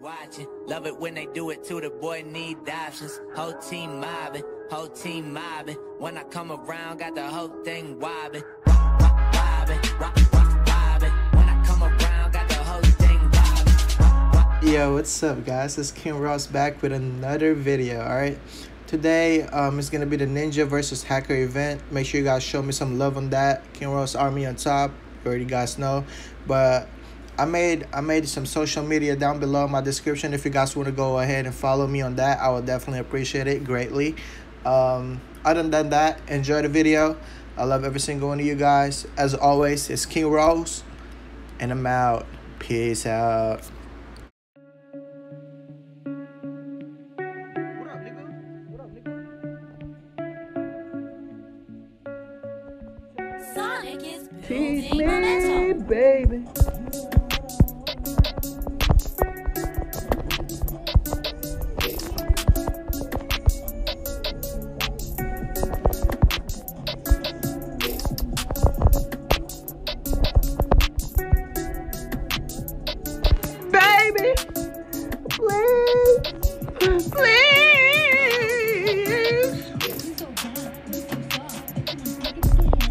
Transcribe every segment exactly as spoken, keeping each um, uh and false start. watching. Love it when they do it too. The boy need options. Whole team mobbing, whole team mobbing. When I come around, got the whole thing wobbing. Yo, what's up guys, it's Kingros back with another video. Alright, today um, it's gonna be the ninja versus hacker event. Make sure you guys show me some love on that. Kingros army on top, you already guys know. But I made I made some social media down below in my description. If you guys want to go ahead and follow me on that, I would definitely appreciate it greatly. Um, other than that, enjoy the video. I love every single one of you guys. As always, it's Kingros, and I'm out. Peace out. Tease me, baby. Baby, please, please.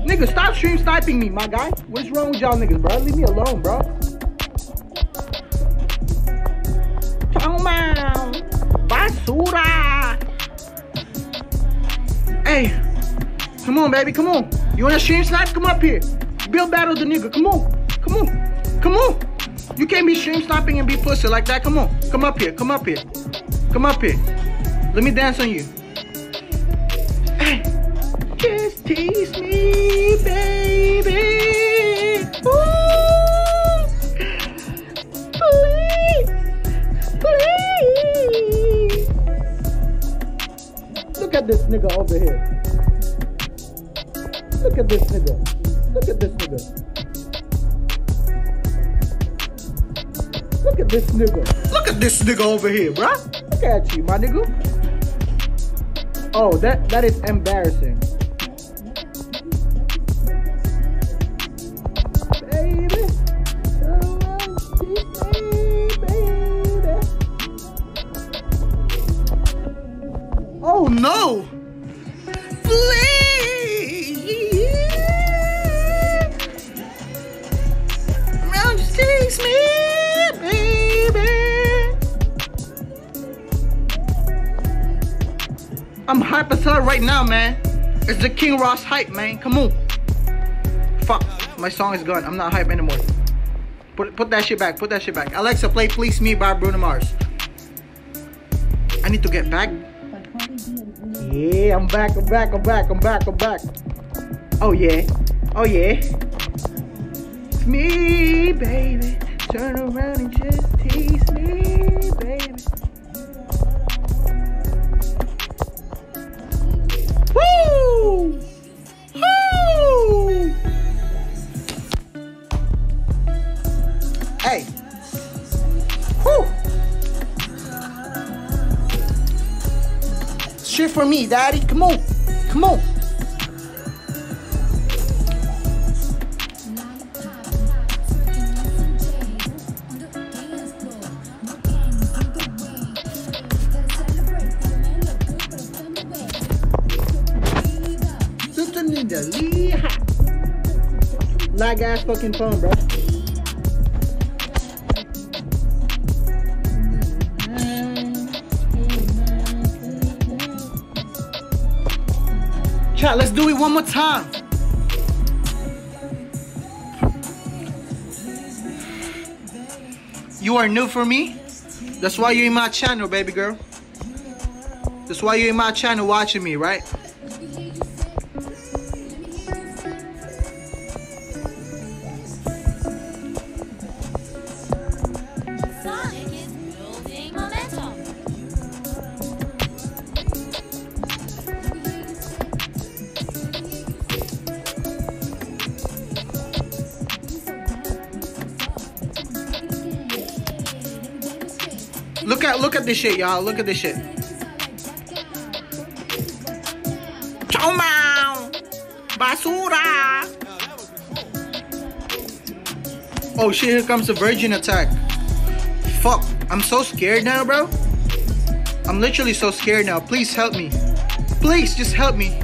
Nigga, stop stream sniping me, my guy. What's wrong with y'all niggas, bro? Leave me alone, bro. Toma, basura. Hey, come on, baby, come on. You wanna stream snipe? Come up here. Build battle the nigga. Come on, come on, come on. You can't be stream stopping and be pussy like that. Come on. Come up here. Come up here. Come up here. Let me dance on you. Hey. Just tease me, baby. Ooh. Please. Please. Look at this nigga over here. Look at this nigga. Look at this nigga. Look at this nigga. Look at this nigga over here, bruh. Look at you, my nigga. Oh, that that is embarrassing. Baby. Baby. Oh no. Please. Now just tease me. I'm hype as hell right now, man. It's the Kingros hype, man. Come on. Fuck, my song is gone. I'm not hype anymore. Put put that shit back. Put that shit back. Alexa, play "Please Me" by Bruno Mars. I need to get back. Yeah, I'm back. I'm back. I'm back. I'm back. I'm back. Oh yeah. Oh yeah. It's me, baby. Turn around and just tease me, baby. Hey. Woo. Shit for me, daddy. Come on. Come on. Lag ass fucking phone, bro. Chat, let's do it one more time. You are new for me. That's why you're in my channel, baby girl. That's why you're in my channel watching me, right? Look at look at this shit, y'all. Look at this shit. Choma, basura. Oh shit! Here comes the virgin attack. Fuck. I'm so scared now, bro. I'm literally so scared now. Please help me. Please just help me.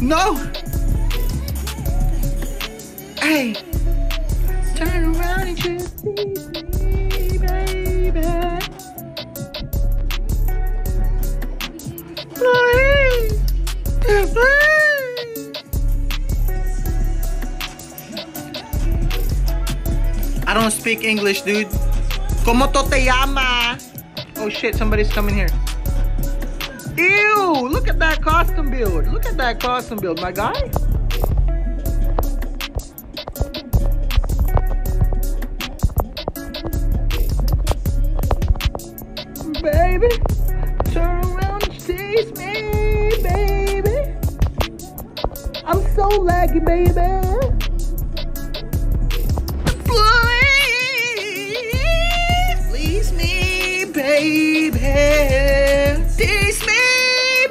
No. Hey. Turn around and just see me, baby. Please. Please. I don't speak English, dude. Como te llama? Oh shit, somebody's coming here. Ew, look at that costume build. Look at that costume build, my guy. Baby, turn around and chase me, baby. I'm so laggy, baby. Baby, tease me,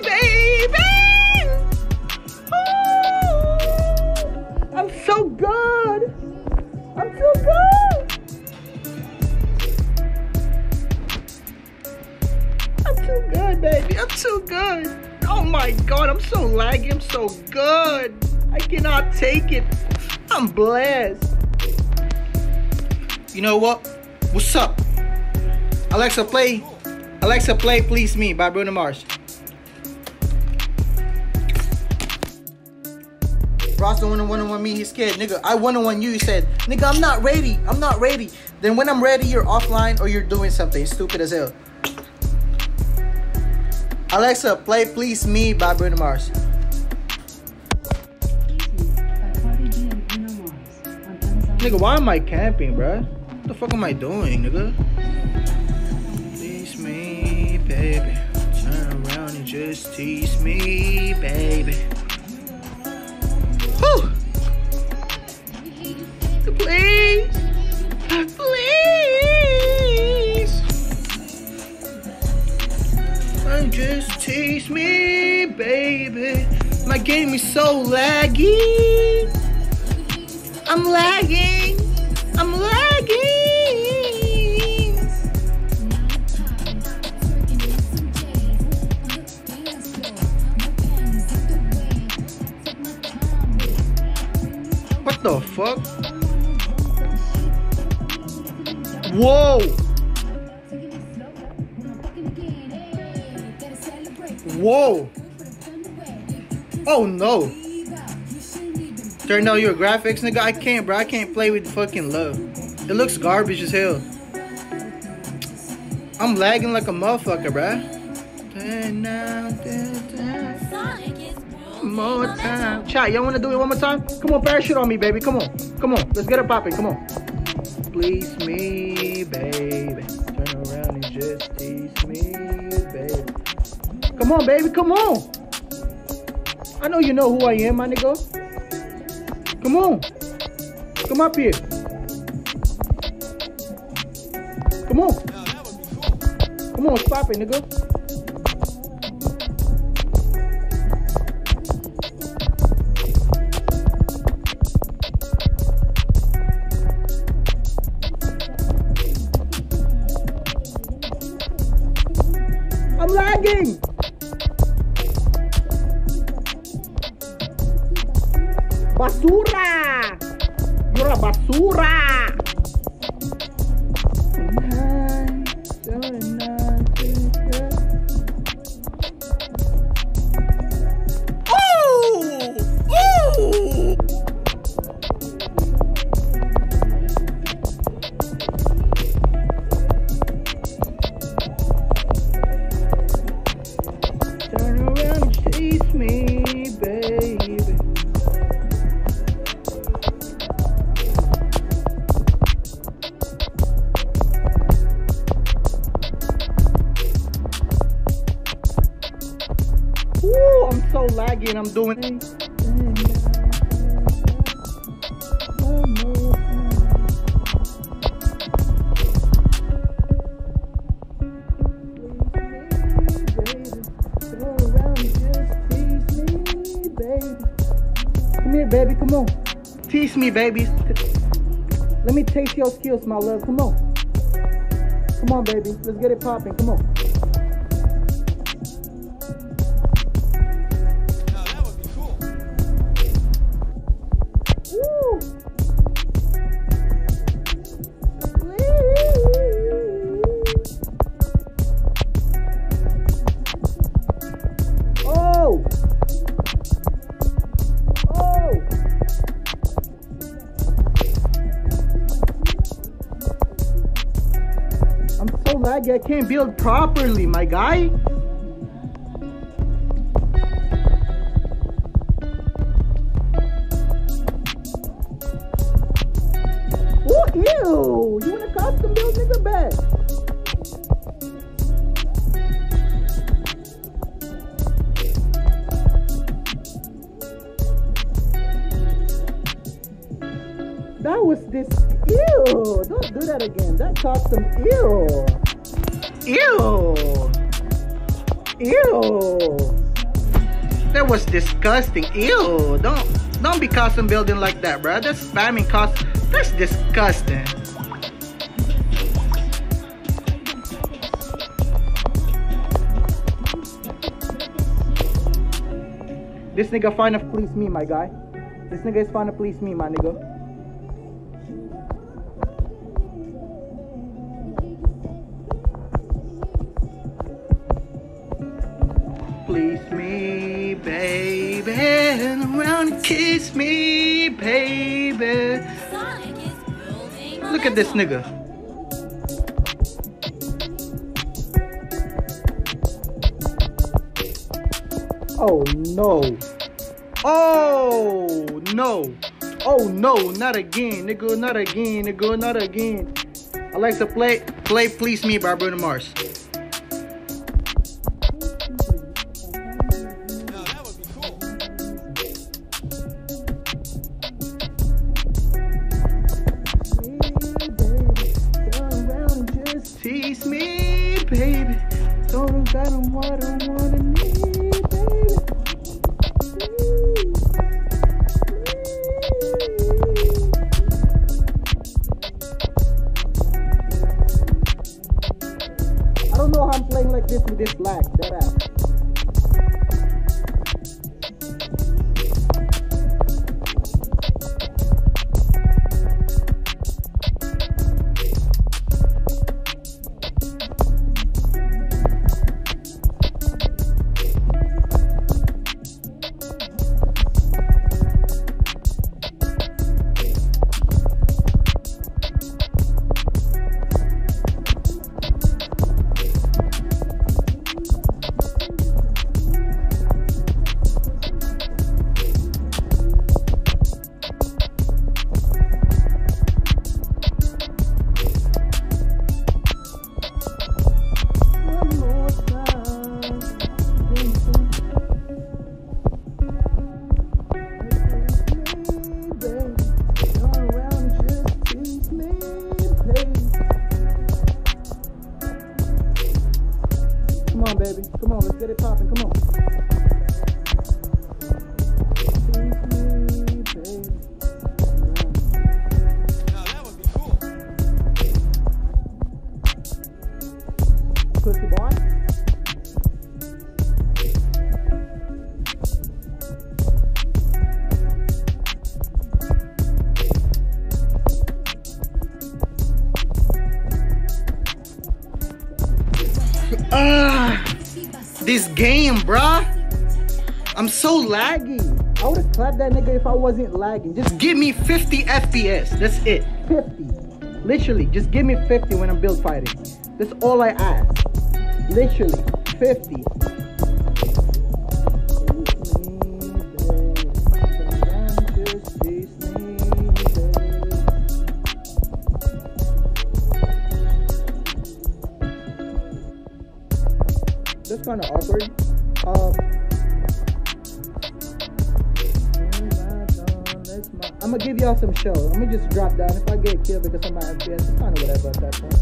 baby. Ooh, I'm so good. I'm so good. I'm too good, baby. I'm too good. Oh my God, I'm so laggy. I'm so good. I cannot take it. I'm blessed. You know what? What's up? Alexa, play, Alexa, play Please Me by Bruno Mars. Ross don't wanna one-on-one me, he's scared. Nigga, I one-on-one you, you said. Nigga, I'm not ready, I'm not ready. Then when I'm ready, you're offline or you're doing something stupid as hell. Alexa, play Please Me by Bruno Mars. Nigga, why am I camping, bruh? What the fuck am I doing, nigga? Baby, turn around and just tease me, baby. Whew. Please, please, and just tease me, baby. My game is so laggy. I'm lagging. I'm lagging. What the fuck? Whoa! Whoa! Oh no! Turn down your graphics, nigga. I can't, bro. I can't play with fucking love. It looks garbage as hell. I'm lagging like a motherfucker, bro. More time. Chat, y'all wanna do it one more time? Come on, parachute on me, baby. Come on. Come on. Let's get it popping. Come on. Please me, baby. Turn around and just tease me, baby. Come on, baby. Come on. I know you know who I am, my nigga. Come on. Come up here. Come on. Come on, stop it, nigga. Basura! You're a basura! So laggy, and I'm doing it. Come here, baby. Come on. Teach me, baby. Let me taste your skills, my love. Come on. Come on, baby. Let's get it popping. Come on. No, that would be cool. Woo! Oh! Oh! I'm so laggy, I can't build properly, my guy. Ew! You wanna custom build nigga bed? That was this. Ew! Don't do that again. That custom. Ew! Ew! Ew! That was disgusting. Ew! Don't don't be custom building like that, bruh. That's spamming custom. That's disgusting. This nigga fine to please me, my guy. This nigga is fine to please me, my nigga. Please me, baby. And around kiss me, baby. Look at this nigga. Oh no. Oh no. Oh no, not again, nigga, not again, nigga, not again. Alexa, play play Please Me by Bruno Mars. Tease me, baby. Don't got him what I wanna need, baby. I don't know how I'm playing like this with this lag. That ass. Come on, baby. Come on, let's get it popping. Come on. Now that would be cool. Pussy boy. Ah. This game, bruh. I'm so laggy. I would have clapped that nigga if I wasn't lagging. Just give me fifty F P S. That's it. fifty. Literally, just give me fifty when I'm build fighting. That's all I ask. Literally, fifty. That's kind of awkward. Um, I'm gonna give y'all some show. I'm gonna just drop down. If I get killed because of my F P S, it's kind of whatever at that point.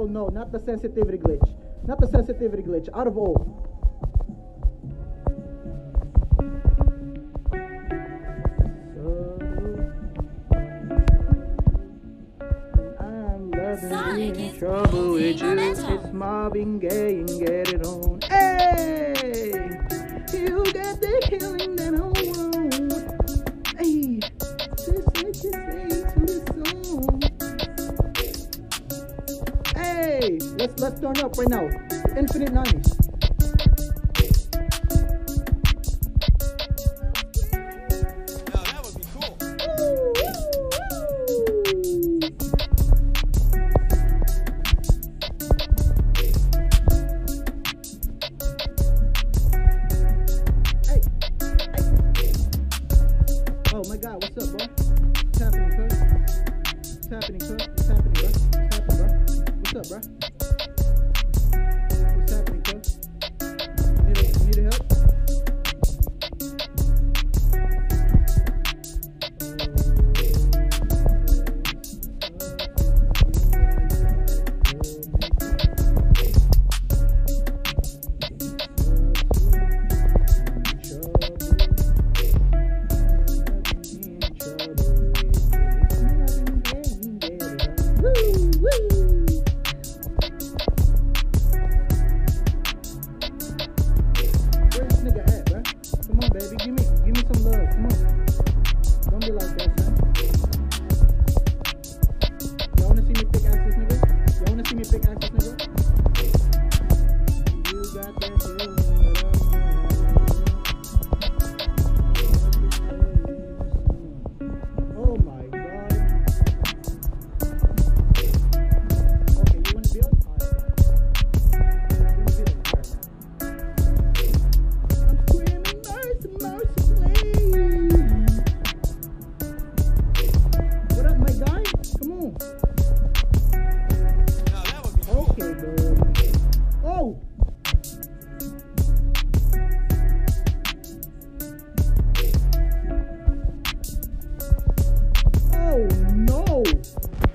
Oh no, not the sensitivity glitch. Not the sensitivity glitch. Out of all. In trouble with you, it's mobbing gay and get it on. Hey, you got the killing that I want. Hey, just let you say to the song. Hey, let's let's turn up right now. Infinite nineties.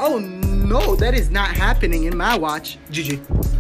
Oh no, that is not happening in my watch. G G.